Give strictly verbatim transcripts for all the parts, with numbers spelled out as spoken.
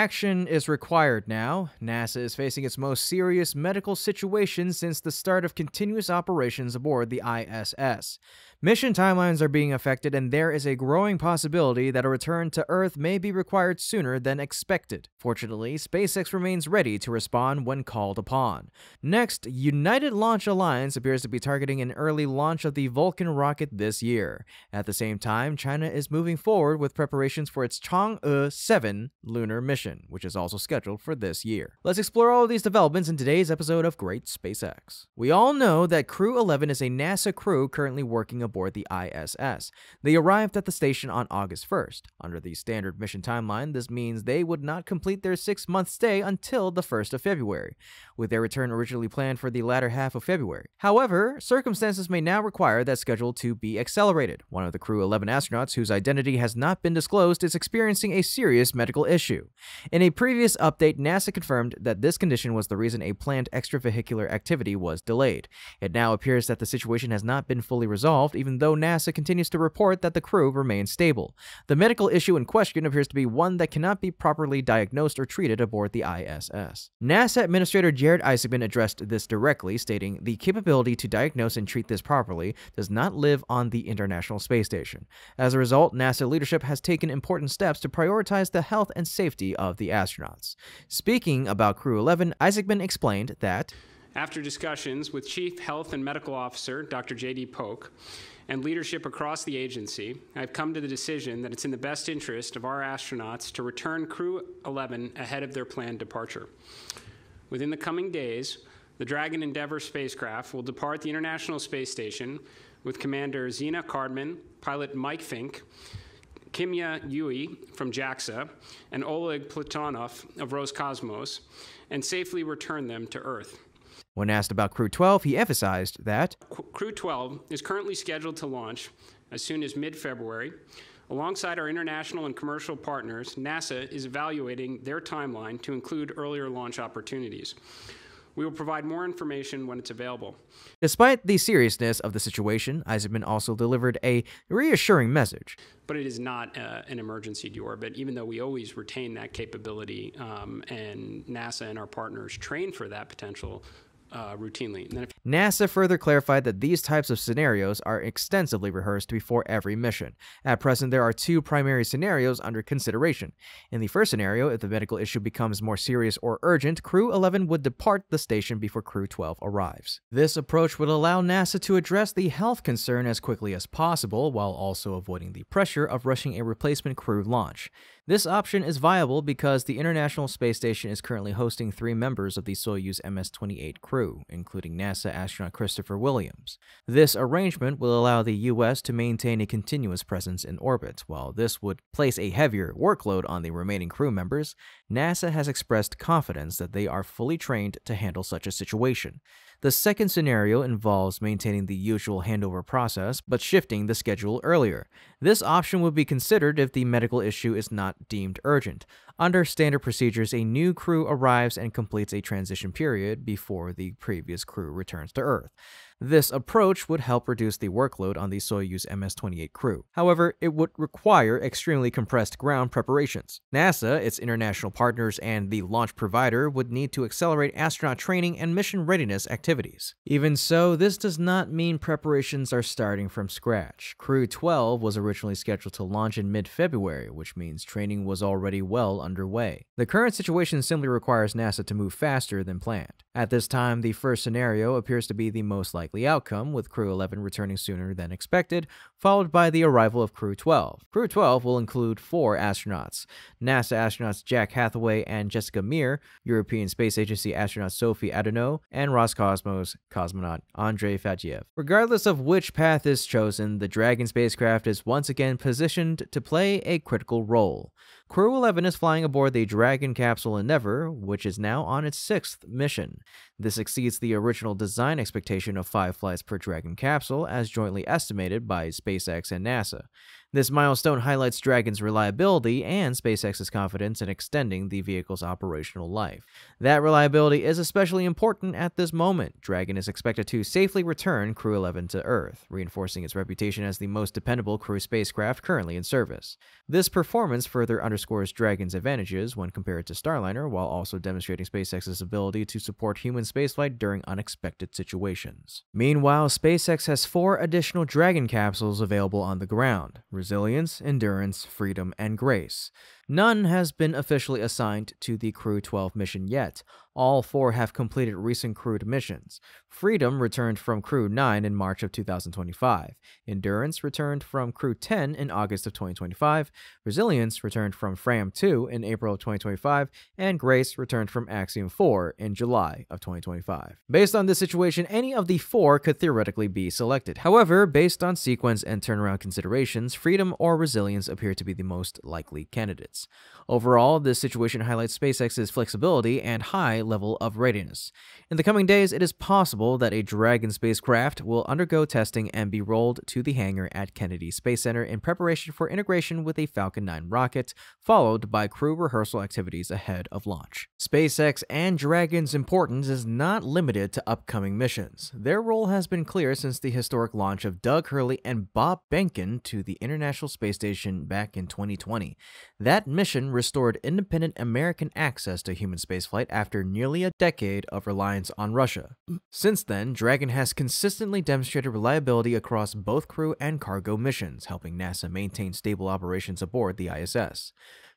Action is required now. NASA is facing its most serious medical situation since the start of continuous operations aboard the I S S. Mission timelines are being affected, and there is a growing possibility that a return to Earth may be required sooner than expected. Fortunately, SpaceX remains ready to respond when called upon. Next, United Launch Alliance appears to be targeting an early launch of the Vulcan rocket this year. At the same time, China is moving forward with preparations for its Chang'e seven lunar mission, which is also scheduled for this year. Let's explore all of these developments in today's episode of Great SpaceX. We all know that Crew eleven is a NASA crew currently working aboard the I S S. They arrived at the station on August first. Under the standard mission timeline, this means they would not complete their six-month stay until the first of February, with their return originally planned for the latter half of February. However, circumstances may now require that schedule to be accelerated. One of the Crew eleven astronauts, whose identity has not been disclosed, is experiencing a serious medical issue. In a previous update, NASA confirmed that this condition was the reason a planned extravehicular activity was delayed. It now appears that the situation has not been fully resolved, even though NASA continues to report that the crew remains stable. The medical issue in question appears to be one that cannot be properly diagnosed or treated aboard the I S S. NASA Administrator Jared Isaacman addressed this directly, stating, "The capability to diagnose and treat this properly does not live on the International Space Station. As a result, NASA leadership has taken important steps to prioritize the health and safety of the astronauts." Speaking about Crew eleven, Isaacman explained that, "After discussions with Chief Health and Medical Officer Doctor J D Polk and leadership across the agency, I've come to the decision that it's in the best interest of our astronauts to return Crew eleven ahead of their planned departure. Within the coming days, the Dragon Endeavour spacecraft will depart the International Space Station with Commander Zena Cardman, Pilot Mike Fink, Kimya Yui from JAXA, and Oleg Platonov of Roscosmos, and safely return them to Earth." When asked about Crew twelve, he emphasized that Crew twelve is currently scheduled to launch as soon as mid-February. Alongside our international and commercial partners, NASA is evaluating their timeline to include earlier launch opportunities. We will provide more information when it's available. Despite the seriousness of the situation, Isaacman also delivered a reassuring message. But it is not uh, an emergency deorbit, even though we always retain that capability, um, and NASA and our partners train for that potential Uh, routinely. And then if NASA further clarified that these types of scenarios are extensively rehearsed before every mission. At present, there are two primary scenarios under consideration. In the first scenario, if the medical issue becomes more serious or urgent, Crew eleven would depart the station before Crew twelve arrives. This approach would allow NASA to address the health concern as quickly as possible, while also avoiding the pressure of rushing a replacement crew launch. This option is viable because the International Space Station is currently hosting three members of the Soyuz M S twenty-eight crew, including NASA astronaut Christopher Williams. This arrangement will allow the U S to maintain a continuous presence in orbit. While this would place a heavier workload on the remaining crew members, NASA has expressed confidence that they are fully trained to handle such a situation. The second scenario involves maintaining the usual handover process, but shifting the schedule earlier. This option would be considered if the medical issue is not deemed urgent. Under standard procedures, a new crew arrives and completes a transition period before the previous crew returns to Earth. This approach would help reduce the workload on the Soyuz M S twenty-eight crew. However, it would require extremely compressed ground preparations. NASA, its international partners, and the launch provider would need to accelerate astronaut training and mission readiness activities. Even so, this does not mean preparations are starting from scratch. Crew twelve was originally scheduled to launch in mid-February, which means training was already well underway. The current situation simply requires NASA to move faster than planned. At this time, the first scenario appears to be the most likely outcome, with Crew eleven returning sooner than expected, followed by the arrival of Crew twelve. Crew twelve will include four astronauts: NASA astronauts Jack Hathaway and Jessica Meir, European Space Agency astronaut Sophie Adenot, and Roscosmos cosmonaut Andrei Fedyaev. Regardless of which path is chosen, the Dragon spacecraft is once again positioned to play a critical role. Crew eleven is flying aboard the Dragon capsule Endeavour, which is now on its sixth mission. This exceeds the original design expectation of five flights per Dragon capsule, as jointly estimated by SpaceX and NASA. This milestone highlights Dragon's reliability and SpaceX's confidence in extending the vehicle's operational life. That reliability is especially important at this moment. Dragon is expected to safely return Crew eleven to Earth, reinforcing its reputation as the most dependable crew spacecraft currently in service. This performance further underscores Dragon's advantages when compared to Starliner, while also demonstrating SpaceX's ability to support human spaceflight during unexpected situations. Meanwhile, SpaceX has four additional Dragon capsules available on the ground: Resilience, Endurance, Freedom, and Grace. None has been officially assigned to the Crew twelve mission yet. All four have completed recent crewed missions. Freedom returned from Crew nine in March of two thousand twenty-five. Endurance returned from Crew ten in August of twenty twenty-five. Resilience returned from F R A M two in April of twenty twenty-five. And Grace returned from Axiom four in July of twenty twenty-five. Based on this situation, any of the four could theoretically be selected. However, based on sequence and turnaround considerations, Freedom or Resilience appear to be the most likely candidates. Overall, this situation highlights SpaceX's flexibility and high level of readiness. In the coming days, it is possible that a Dragon spacecraft will undergo testing and be rolled to the hangar at Kennedy Space Center in preparation for integration with a Falcon nine rocket, followed by crew rehearsal activities ahead of launch. SpaceX and Dragon's importance is not limited to upcoming missions. Their role has been clear since the historic launch of Doug Hurley and Bob Behnken to the International Space Station back in twenty twenty. That mission restored independent American access to human spaceflight after nearly a decade of reliance on Russia. Since then, Dragon has consistently demonstrated reliability across both crew and cargo missions, helping NASA maintain stable operations aboard the I S S.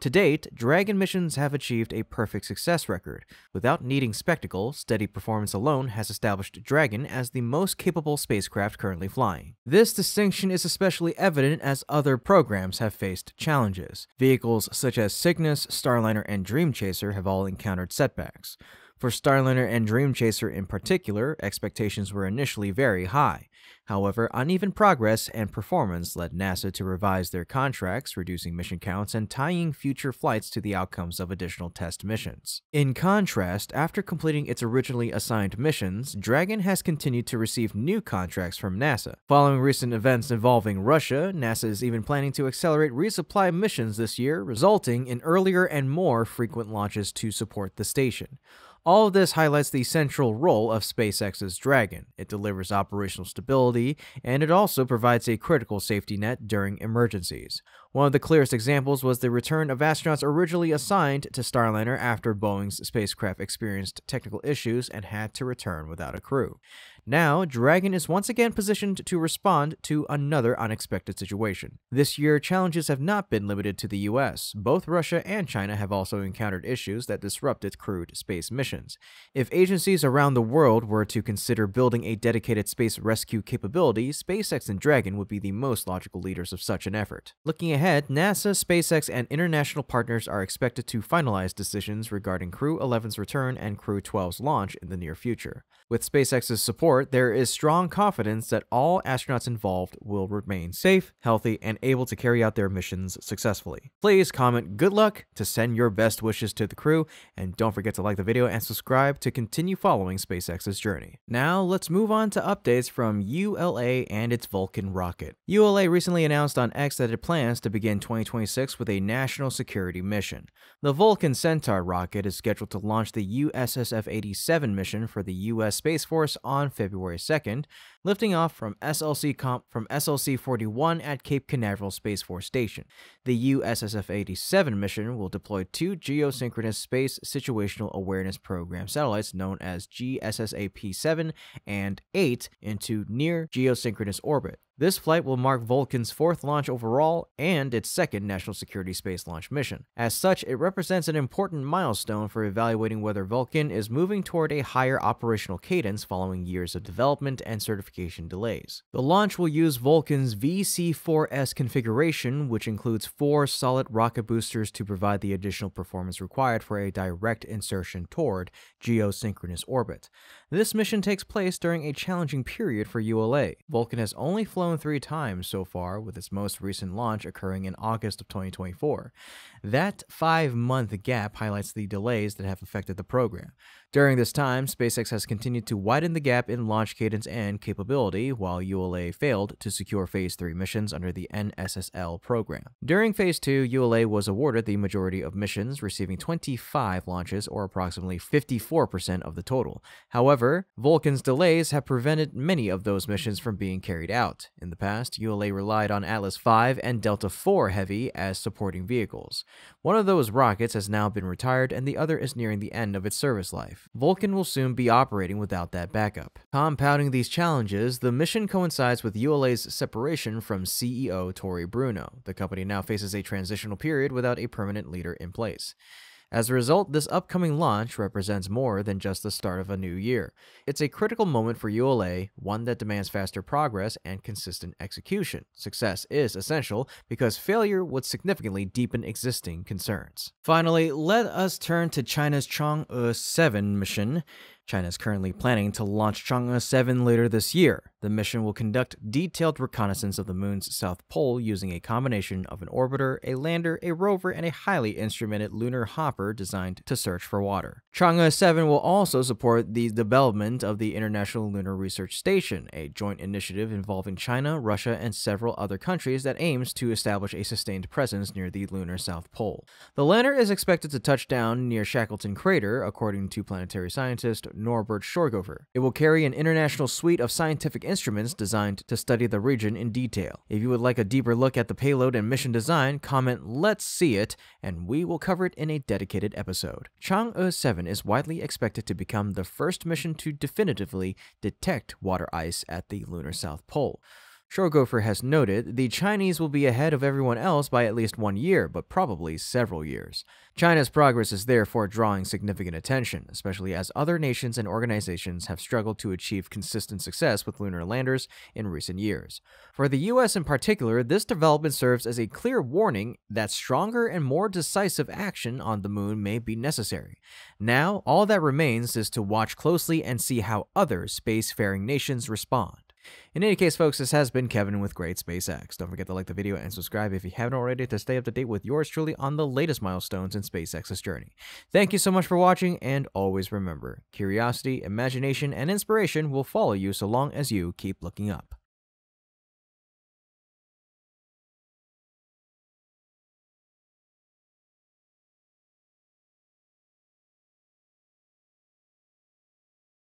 To date, Dragon missions have achieved a perfect success record. Without needing spectacle, steady performance alone has established Dragon as the most capable spacecraft currently flying. This distinction is especially evident as other programs have faced challenges. Vehicles such as Cygnus, Starliner, and Dream Chaser have all encountered setbacks. For Starliner and Dream Chaser in particular, expectations were initially very high. However, uneven progress and performance led NASA to revise their contracts, reducing mission counts and tying future flights to the outcomes of additional test missions. In contrast, after completing its originally assigned missions, Dragon has continued to receive new contracts from NASA. Following recent events involving Russia, NASA is even planning to accelerate resupply missions this year, resulting in earlier and more frequent launches to support the station. All of this highlights the central role of SpaceX's Dragon. It delivers operational stability, and it also provides a critical safety net during emergencies. One of the clearest examples was the return of astronauts originally assigned to Starliner after Boeing's spacecraft experienced technical issues and had to return without a crew. Now, Dragon is once again positioned to respond to another unexpected situation. This year, challenges have not been limited to the U S. Both Russia and China have also encountered issues that disrupted crewed space missions. If agencies around the world were to consider building a dedicated space rescue capability, SpaceX and Dragon would be the most logical leaders of such an effort. Looking ahead, NASA, SpaceX, and international partners are expected to finalize decisions regarding Crew eleven's return and Crew twelve's launch in the near future. With SpaceX's support, there is strong confidence that all astronauts involved will remain safe, healthy, and able to carry out their missions successfully. Please comment good luck to send your best wishes to the crew, and don't forget to like the video and subscribe to continue following SpaceX's journey. Now, let's move on to updates from U L A and its Vulcan rocket. U L A recently announced on X that it plans to begin twenty twenty-six with a national security mission. The Vulcan Centaur rocket is scheduled to launch the U S S F eighty-seven mission for the U S Space Force on February second, lifting off from S L C comp from S L C forty-one at Cape Canaveral Space Force Station. The U S S F eighty-seven mission will deploy two geosynchronous space situational awareness program satellites known as G S S A P seven and eight into near geosynchronous orbit. This flight will mark Vulcan's fourth launch overall and its second national security space launch mission. As such, it represents an important milestone for evaluating whether Vulcan is moving toward a higher operational cadence following years of development and certification delays. The launch will use Vulcan's V C four S configuration, which includes four solid rocket boosters to provide the additional performance required for a direct insertion toward geosynchronous orbit. This mission takes place during a challenging period for U L A. Vulcan has only flown three times so far, with its most recent launch occurring in August of twenty twenty-four. That five-month gap highlights the delays that have affected the program. During this time, SpaceX has continued to widen the gap in launch cadence and capability, while U L A failed to secure Phase three missions under the N S S L program. During Phase two, U L A was awarded the majority of missions, receiving twenty-five launches, or approximately fifty-four percent of the total. However, Vulcan's delays have prevented many of those missions from being carried out. In the past, U L A relied on Atlas five and Delta four Heavy as supporting vehicles. One of those rockets has now been retired, and the other is nearing the end of its service life. Vulcan will soon be operating without that backup. Compounding these challenges, the mission coincides with U L A's separation from C E O Tory Bruno. The company now faces a transitional period without a permanent leader in place. As a result, this upcoming launch represents more than just the start of a new year. It's a critical moment for U L A, one that demands faster progress and consistent execution. Success is essential because failure would significantly deepen existing concerns. Finally, let us turn to China's Chang'e seven mission. China is currently planning to launch Chang'e seven later this year. The mission will conduct detailed reconnaissance of the moon's south pole using a combination of an orbiter, a lander, a rover, and a highly instrumented lunar hopper designed to search for water. Chang'e seven will also support the development of the International Lunar Research Station, a joint initiative involving China, Russia, and several other countries that aims to establish a sustained presence near the lunar south pole. The lander is expected to touch down near Shackleton Crater, according to planetary scientist Norbert Schorgover. It will carry an international suite of scientific instruments designed to study the region in detail. If you would like a deeper look at the payload and mission design, comment "Let's see it," and we will cover it in a dedicated episode. Chang'e seven is widely expected to become the first mission to definitively detect water ice at the lunar south pole. Schorgofer has noted, the Chinese will be ahead of everyone else by at least one year, but probably several years. China's progress is therefore drawing significant attention, especially as other nations and organizations have struggled to achieve consistent success with lunar landers in recent years. For the U S in particular, this development serves as a clear warning that stronger and more decisive action on the moon may be necessary. Now, all that remains is to watch closely and see how other spacefaring nations respond. In any case, folks, this has been Kevin with Great SpaceX. Don't forget to like the video and subscribe if you haven't already to stay up to date with yours truly on the latest milestones in SpaceX's journey. Thank you so much for watching, and always remember, curiosity, imagination, and inspiration will follow you so long as you keep looking up.